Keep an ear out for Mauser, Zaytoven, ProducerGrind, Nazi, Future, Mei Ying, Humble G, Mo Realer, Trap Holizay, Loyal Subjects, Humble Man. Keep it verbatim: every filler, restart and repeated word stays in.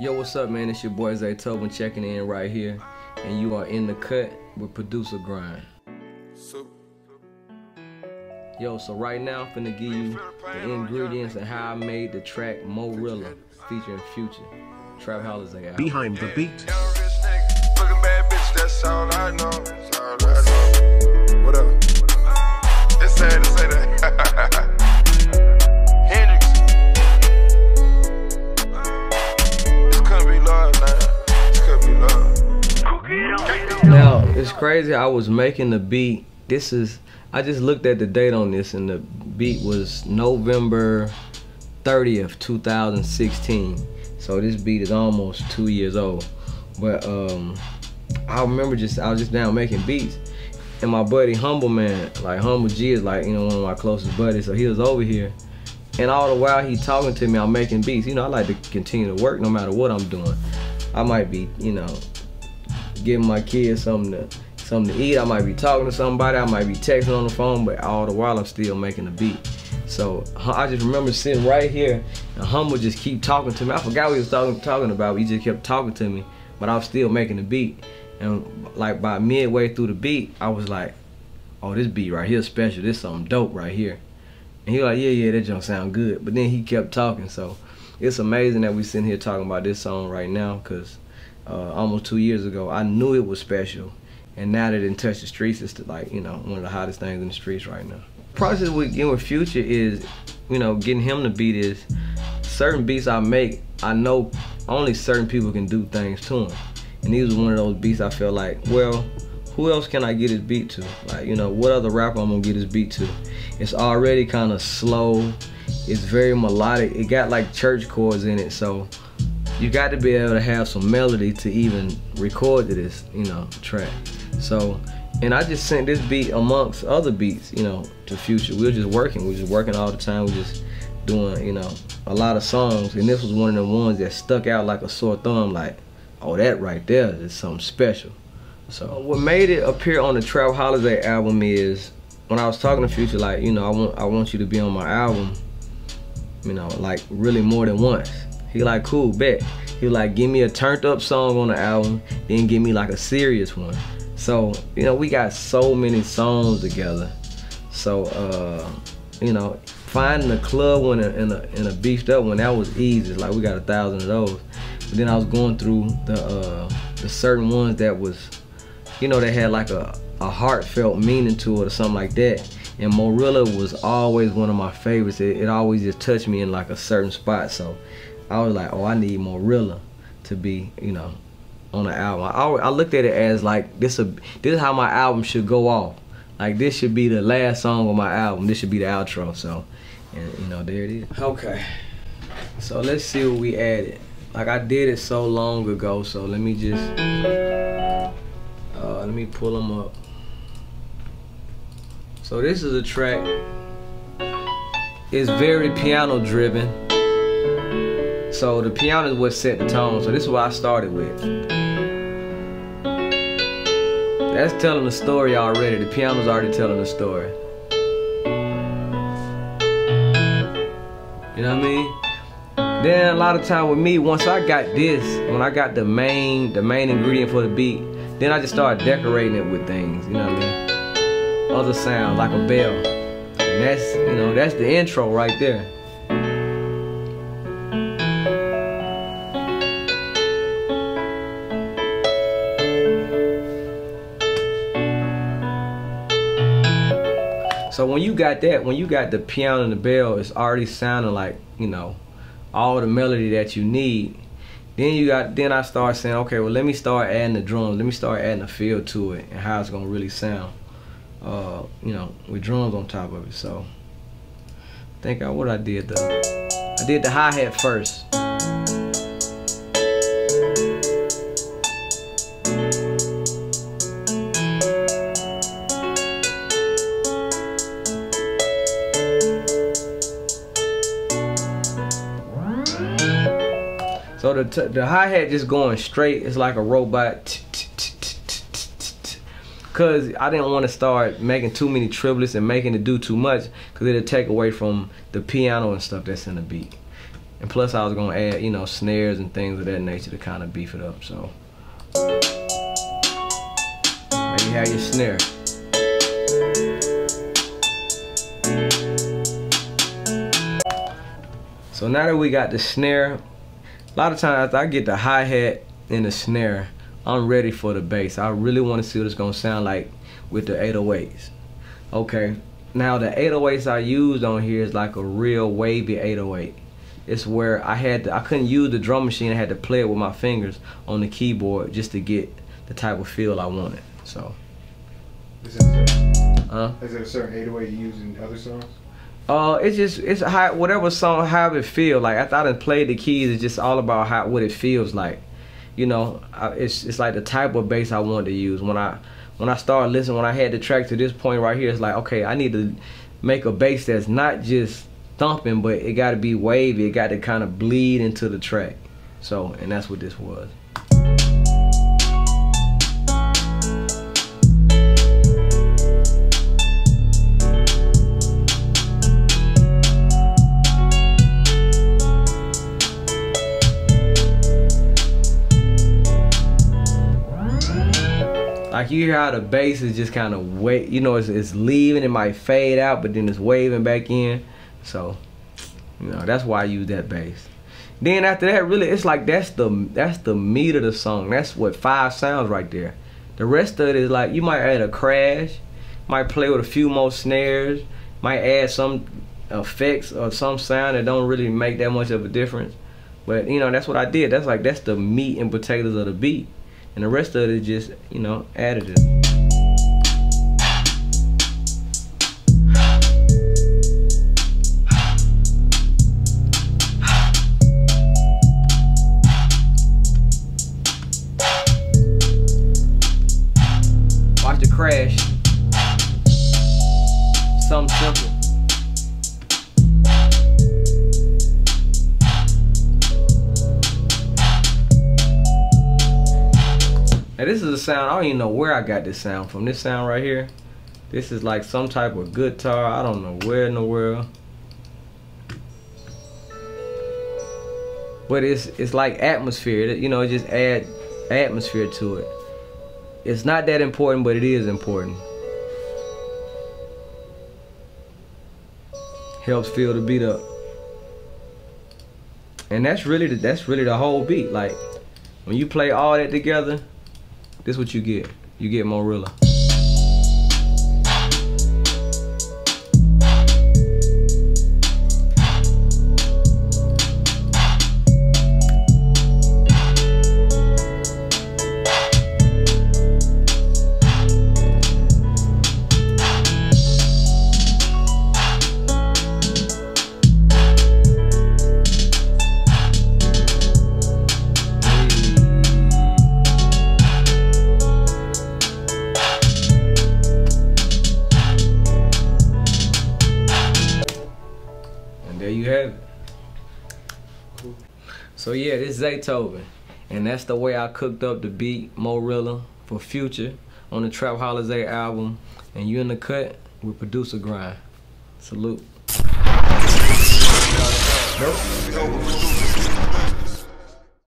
Yo, what's up, man? It's your boy Zaytoven checking in right here, and you are in the cut with ProducerGrind. So, Yo, so right now I'm finna give you the ingredients and how I made the track Mo Realer featuring Future, Trap Holizay. Behind the beat. That's all I know. That's all I know. What up? It's sad to say that. Hendrix. This couldn't be love, man. This couldn't be love. Now, it's crazy. I was making the beat. This is, I just looked at the date on this, and the beat was November thirtieth, two thousand sixteen. So this beat is almost two years old. But, um... I remember just I was just down making beats, and my buddy Humble Man, like Humble G is like, you know, one of my closest buddies, so he was over here, and all the while he talking to me, I'm making beats. You know, I like to continue to work no matter what I'm doing. I might be, you know, giving my kids something to something to eat. I might be talking to somebody. I might be texting on the phone, but all the while I'm still making a beat. So I just remember sitting right here, and Humble just keep talking to me. I forgot what he was talking talking about. But he just kept talking to me, but I was still making the beat. And like by midway through the beat, I was like, oh, this beat right here is special. This something dope right here. And he was like, yeah, yeah, that don't sound good. But then he kept talking. So it's amazing that we sitting here talking about this song right now, because uh, almost two years ago, I knew it was special. And now that it touched the streets, it's like, you know, one of the hottest things in the streets right now. The process with, you know, with Future is, you know, getting him the beat is certain beats I make, I know only certain people can do things to them. And these were one of those beats I felt like, well, who else can I get his beat to? Like, you know, what other rapper I'm gonna get his beat to? It's already kind of slow. It's very melodic. It got like church chords in it, so you got to be able to have some melody to even record to this, you know, track. So, and I just sent this beat amongst other beats, you know, to Future. We were just working. We were just working all the time. We were just doing, you know, a lot of songs. And this was one of the ones that stuck out like a sore thumb, like, oh, that right there is something special. So what made it appear on the Trap Holizay album is when I was talking to Future, like, you know, I want I want you to be on my album, you know, like really more than once. He like, cool, bet. He like, give me a turned up song on the album, then give me like a serious one. So, you know, we got so many songs together. So, uh, you know, finding a club one and a, and a beefed up one, that was easy. It's like we got a thousand of those. But then I was going through the uh, the certain ones that was, you know, they had like a, a heartfelt meaning to it or something like that. And Mo Realer was always one of my favorites. It, it always just touched me in like a certain spot. So I was like, oh, I need Mo Realer to be, you know, on the album. I, always, I looked at it as like, this, a, this is how my album should go off. Like, this should be the last song on my album. This should be the outro. So, and you know, there it is. Okay, so let's see what we added. Like, I did it so long ago, so let me just, uh, let me pull them up. So this is a track, it's very piano driven. So the piano is what set the tone, so this is what I started with. That's telling the story already, the piano's already telling the story. You know what I mean? Then a lot of time with me, once I got this, when I got the main the main ingredient for the beat, then I just started decorating it with things, you know what I mean? Other sounds, like a bell. And that's, you know, that's the intro right there. So when you got that, when you got the piano and the bell, it's already sounding like, you know, all the melody that you need. Then you got, then I start saying, okay, well, let me start adding the drums. Let me start adding the feel to it and how it's gonna really sound. Uh, you know, with drums on top of it. So, I think I what I did though. I did the hi hat first. So the, t the hi-hat just going straight, it's like a robot. Because I didn't want to start making too many triplets and making it do too much, because it'll take away from the piano and stuff that's in the beat. And plus I was gonna add, you know, snares and things of that nature to kind of beef it up, so. And you have your snare. So now that we got the snare, a lot of times I get the hi-hat and the snare, I'm ready for the bass. I really wanna see what it's gonna sound like with the eight oh eights. Okay, now the eight oh eights I used on here is like a real wavy eight oh eight. It's where I had to, I couldn't use the drum machine, I had to play it with my fingers on the keyboard just to get the type of feel I wanted, so. Is there a certain, huh? Is there a certain eight oh eight you use in other songs? Uh, it's just, it's how, whatever song, how it feel like. After I done played the keys, it's just all about how, what it feels like. You know, I, it's, it's like the type of bass I wanted to use. When I, when I started listening, when I had the track to this point right here, it's like, okay, I need to make a bass that's not just thumping, but it gotta be wavy, it gotta kinda bleed into the track. So, and that's what this was. Like you hear how the bass is just kind of wait, you know, it's, it's leaving, it might fade out, but then it's waving back in. So, you know, that's why I use that bass. Then after that, really, it's like that's the that's the meat of the song. That's what five sounds right there. The rest of it is like you might add a crash, might play with a few more snares, might add some effects or some sound that don't really make that much of a difference. But you know, that's what I did. That's like that's the meat and potatoes of the beat. And the rest of it is just, you know, additive. Watch the crash. Something simple. Now this is a sound, I don't even know where I got this sound from. This sound right here, this is like some type of guitar. I don't know where in the world. But it's it's like atmosphere, you know, it just add atmosphere to it. It's not that important, but it is important. Helps fill the beat up. And that's really the, that's really the whole beat. Like, when you play all that together, this is what you get. You get Mo Realer. So yeah, this is Zaytoven, and that's the way I cooked up the beat Mo Realer for Future on the Trap Holizay album, and you in the cut with Producer Grind. Salute.